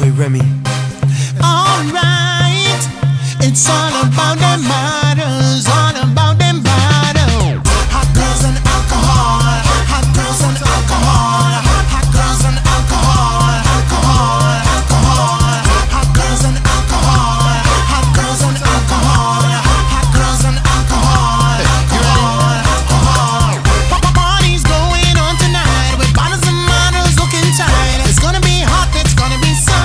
way, Remy. Alright, it's all about them models, all about them bottles. Hot girls and alcohol, hot girls and alcohol, hot girls and alcohol, alcohol, alcohol. Hot girls and alcohol, hot girls and alcohol, hot girls and alcohol, alcohol, alcohol. Party's going on tonight with bottles and models looking tight. It's gonna be hot, it's gonna be sun.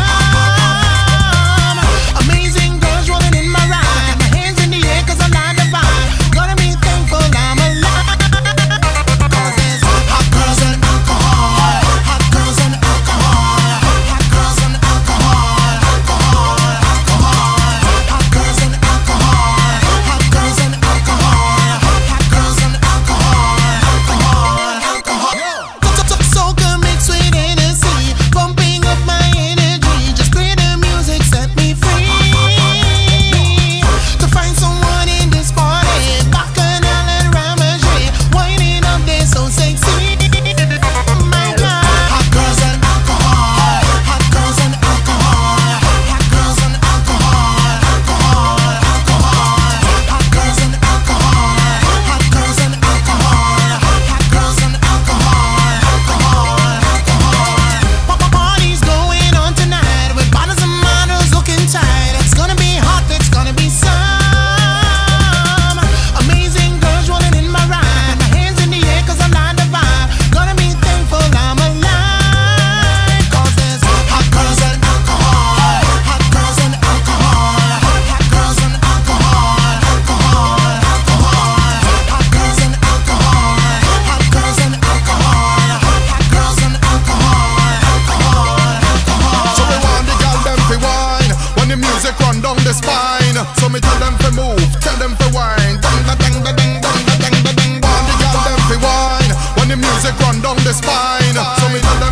Run down the spine, so me tell them to move, tell them to whine. Dang da dang da dang dang da dang da dang. Want the girl them to whine when the music run down the spine, so me tell them.